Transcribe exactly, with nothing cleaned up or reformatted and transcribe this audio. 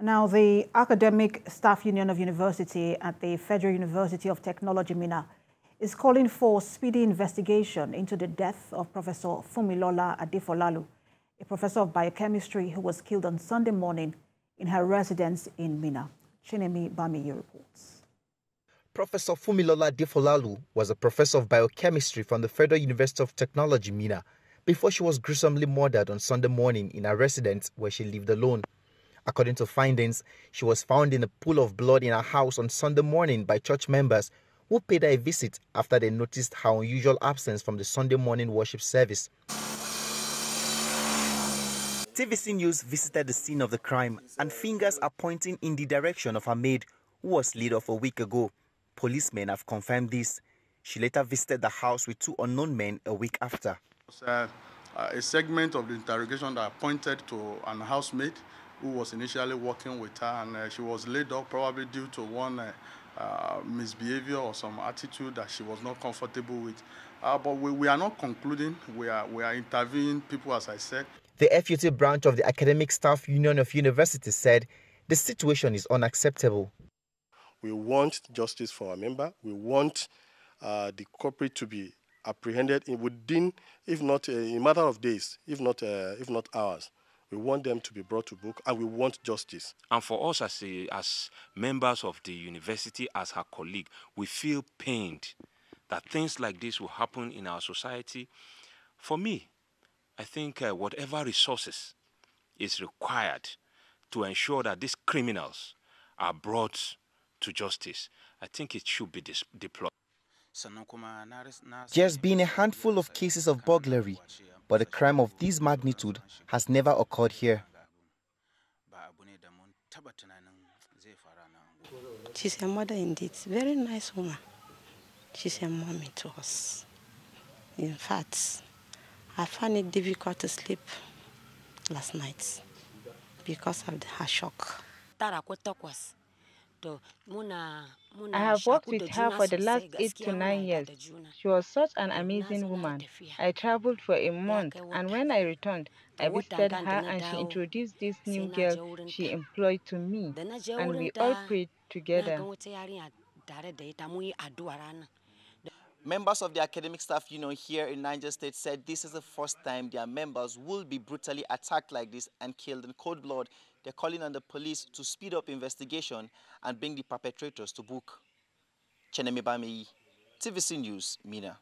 Now, the Academic Staff Union of University at the Federal University of Technology Minna is calling for speedy investigation into the death of Professor Funmilola Adefolalu, a professor of biochemistry who was killed on Sunday morning in her residence in Minna. Chinemi Bamiyo reports. Professor Funmilola Adefolalu was a professor of biochemistry from the Federal University of Technology Minna before she was gruesomely murdered on Sunday morning in her residence where she lived alone. According to findings, she was found in a pool of blood in her house on Sunday morning by church members who paid her a visit after they noticed her unusual absence from the Sunday morning worship service. T V C News visited the scene of the crime and fingers are pointing in the direction of her maid, who was laid off a week ago. Policemen have confirmed this. She later visited the house with two unknown men a week after. Uh, a segment of the interrogation that pointed to an housemaid who was initially working with her, and uh, she was laid off probably due to one uh, uh, misbehavior or some attitude that she was not comfortable with. Uh, but we, we are not concluding. We are, we are interviewing people, as I said. The F U T branch of the Academic Staff Union of Universities said the situation is unacceptable. We want justice for our member. We want uh, the culprit to be apprehended in within, if not uh, in a matter of days, if not, uh, if not hours. We want them to be brought to book, and we want justice. And for us as, a, as members of the university, as her colleague, we feel pained that things like this will happen in our society. For me, I think uh, whatever resources is required to ensure that these criminals are brought to justice, I think it should be deployed. There's been a handful of cases of burglary, but a crime of this magnitude has never occurred here. She's a mother indeed, very nice woman. She's a mommy to us. In fact, I found it difficult to sleep last night because of her shock. I have worked with her for the last eight to nine years. She was such an amazing woman. I traveled for a month, and when I returned, I visited her and she introduced this new girl she employed to me, and we all prayed together. Members of the Academic Staff Union here in Niger State said this is the first time their members will be brutally attacked like this and killed in cold blood. They're calling on the police to speed up investigation and bring the perpetrators to book. Chenemibami, T V C News, Minna.